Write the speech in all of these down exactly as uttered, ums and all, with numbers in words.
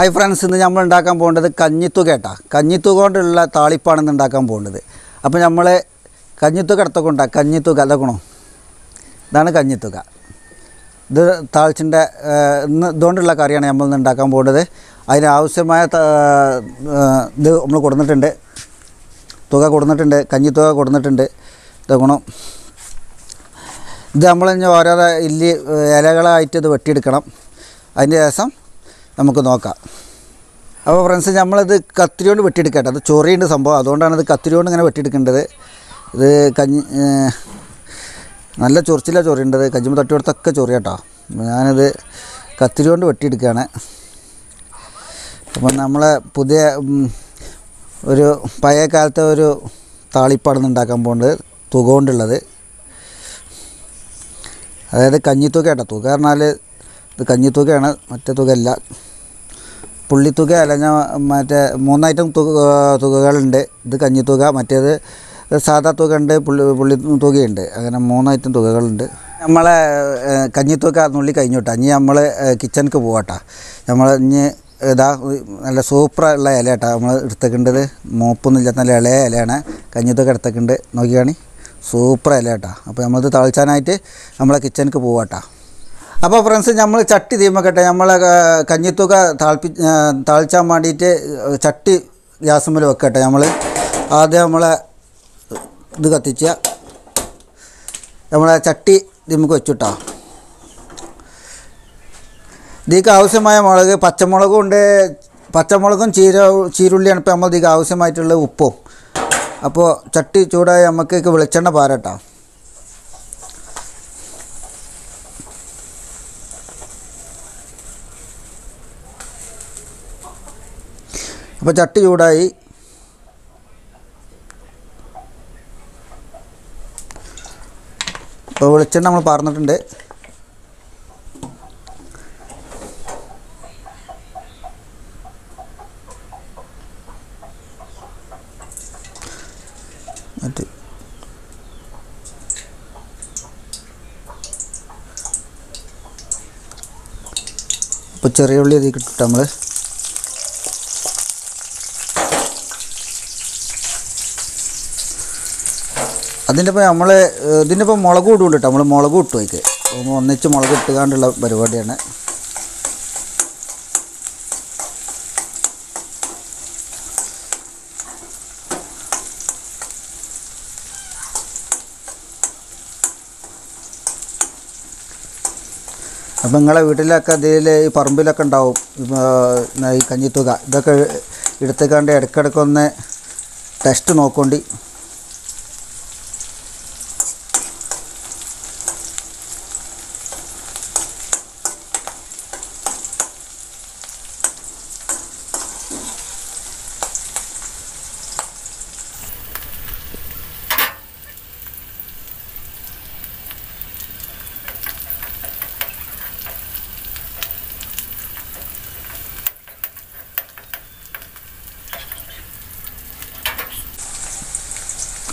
Hi friends, in the Yaman Dakam Bond, the Kanyitugata, Kanyitugonda, Talipan and Dakam Bond. Upon Yamale Kanyitukatakunda, Kanyitugalaguno, Dana Kanyituga. The Talchinda don't like Arian Yaman and Dakam Bond. I now say my the Umlocornatende Toga Cornatende, Kanyitoga Cornatende, the Gono. The Amalan Yara Ili Elegala, I did the Tidikanam. I did some. Our friends in Yamala, the Catrion with Titicata, the Chori in the Samba, don't another Catrion and a Titicanda, the Nala Chorchilla or in the Kajimata Torta Choriata, another Catrion with Titicana. Panamala Pude Paya Calta, Talipan and Dacambonde, Togondela, the Canito Catato, Garnale, the Canito Catogella. Pulli toga, Mata Monitum Togolande, the Kanyitoga, Mate, the Sada Togande, Pulitum Togende, and a Monitum Togolande. Amala Kanyitoga, Nulika, Yotania, Mala kitchen cavata. Yamala la sopra la eleta, Takende, Mopun Jatana la elena, Kanyitoga Takende, Nogani, sopra eleta. Upon the Talchanite, Amala kitchen cavata. Above friends, Yamal Chatti, the Macatayamala, Kanyituka, Talcha Madite, Chatti, Yasamil Catayamale, Adamala Dugaticia, Yamala Chatti, the Mukochuta. The Kausama Malaga, Pachamalagunde, Pachamalagun, Chiruli and Pamal, the Kausama Upo, Apo Chatti, Choda, Yamaka, Velchana Barata. अब चट्टी जोड़ाई अब वो लच्छन हमलोग पार नटन्दे पुच्छरी वाली दिख टमले I think we have a good one. We have a good one. We have a good one. Bangala Vitilaka, the Parambilla Kandao, Kanyituga, the Itakanda, Katakone, test to no condi.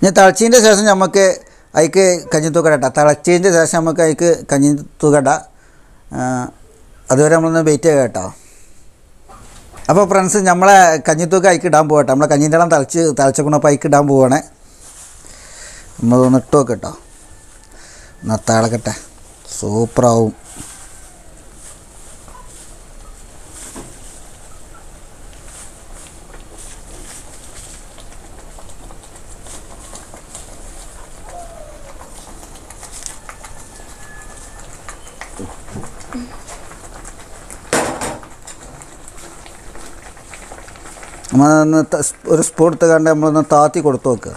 If you have a change, you can change the change. If you have a change, you can change the change. I sport the Gandam on the Tati Kortoka.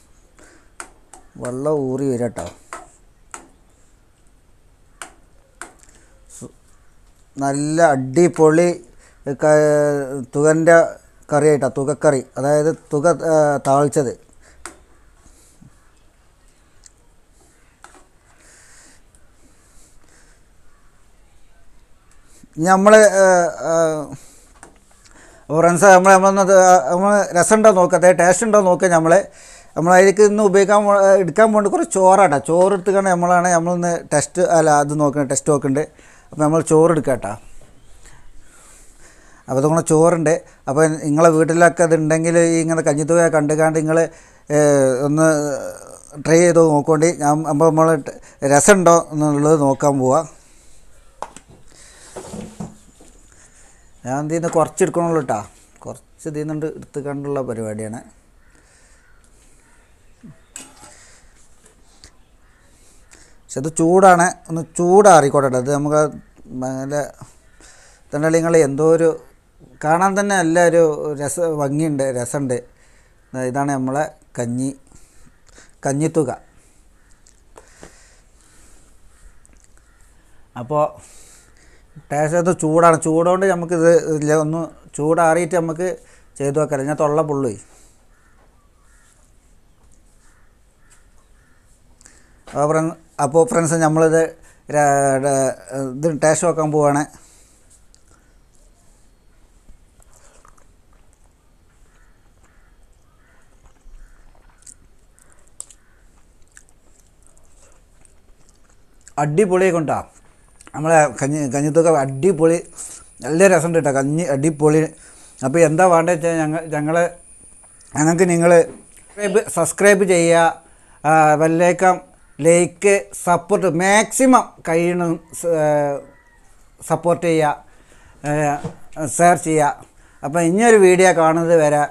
വെള്ളം ഊറി വരട്ടോ. നല്ല അടിപൊളി തുകൻ്റെ കറിയായിട്ടോ, തുകക്കറി, അതായത് തുക താഴ്ച്ചത്. നമ്മൾ friends നമ്മൾ നമ്മളൊന്ന് നമ്മൾ രസം ഉണ്ടോ നോക്കുക, അതായത് ടേസ്റ്റ് ഉണ്ടോ നോക്കുക. നമ്മൾ നമ്മളതിലേക്ക് ഇന്ന് ഉപയോഗിക്കാൻ എടുക്കാൻ പോകേണ്ട കുറച്ച് ചോറാട്ടോ. ചോറ് എടുത്തുകൊണ്ട് നമ്മളാണ് നമ്മളൊന്ന് ടെസ്റ്റ് അല്ല അത് നോക്കണം, ടെസ്റ്റ് നോക്കുന്നുണ്ട്. അപ്പോൾ നമ്മൾ ചോറ് എടുക്കാട്ടോ. അപ്പോൾ അതുകൊണ്ട് ചോറുണ്ട്. അപ്പോൾ നിങ്ങളെ വീട്ടിലൊക്കെ അതുണ്ടെങ്കിൽ ഇങ്ങനെ കഞ്ഞിത്തുക കണ്ടു കണ്ട് നിങ്ങൾ ഒന്ന് ട്രൈ ചെയ്ത് നോക്കോണ്ടി. ഞാൻ അപ്പോൾ നമ്മൾ രസം ഉണ്ടോ എന്നുള്ളത് നോക്കാൻ പോവാം. ഞാൻ എന്ത് ചെയ്യുന്നത് കുറച്ച് എടുക്കണുള്ളൂ കേട്ടോ. കുറച്ച് ഇതിൽ നിന്നുണ്ട് എടുത്ത് കണ്ടുള്ള പരിപാടിയാണ്. പക്ഷെ അത് ചൂടാണ്, ഒന്ന് ചൂടാറിക്കോട്ടെ. അത് നമുക്ക് നല്ല തണ്ടാളി നിങ്ങൾ എന്തോ ഒരു കാണാൻ തന്നെ നല്ല ഒരു രസ ഭംഗിയുണ്ട്, രസമുണ്ട്. ഇതാണ് നമ്മളെ കഞ്ഞി കഞ്ഞിത്തുക. അപ്പോൾ ടേസ്റ്റ് അത് ചൂടാണ്, ചൂടുകൊണ്ട് നമുക്കിത് ഇല്ല, ഒന്ന് ചൂടാറിയിട്ട് നമുക്ക് ചെയ്തു വെക്കാം. ഞാൻ തൊള്ള പുള്ളി അപ്പോൾ അപ്പോൾ ഫ്രണ്ട്സ് നമ്മളിത് ഇത് ടേസ്റ്റ് വെക്കാൻ പോവാണ്. അടിപൊളിയൊക്കെ ഉണ്ടാ നമ്മളെ കഞ്ഞി കഞ്ഞിത്തൊക്കെ അടിപൊളി, നല്ല രസമുണ്ട് കേട്ടോ കഞ്ഞി, അടിപൊളി. അപ്പോൾ എന്താ വേണ്ടതെന്ന് വെച്ചാൽ ഞങ്ങൾ ഞങ്ങൾ ഞങ്ങൾക്ക് നിങ്ങൾ സബ്സ്ക്രൈബ് സബ്സ്ക്രൈബ് ചെയ്യുക, വല്ലേക്കം ലൈക്ക് സപ്പോർട്ട് മാക്സിമം കഴിയണ സപ്പോർട്ട് ചെയ്യുക, ഷെയർ ചെയ്യുക. അപ്പോൾ ഇനിയൊരു വീഡിയോ കാണുന്നത് വരെ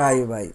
ബൈ ബൈ.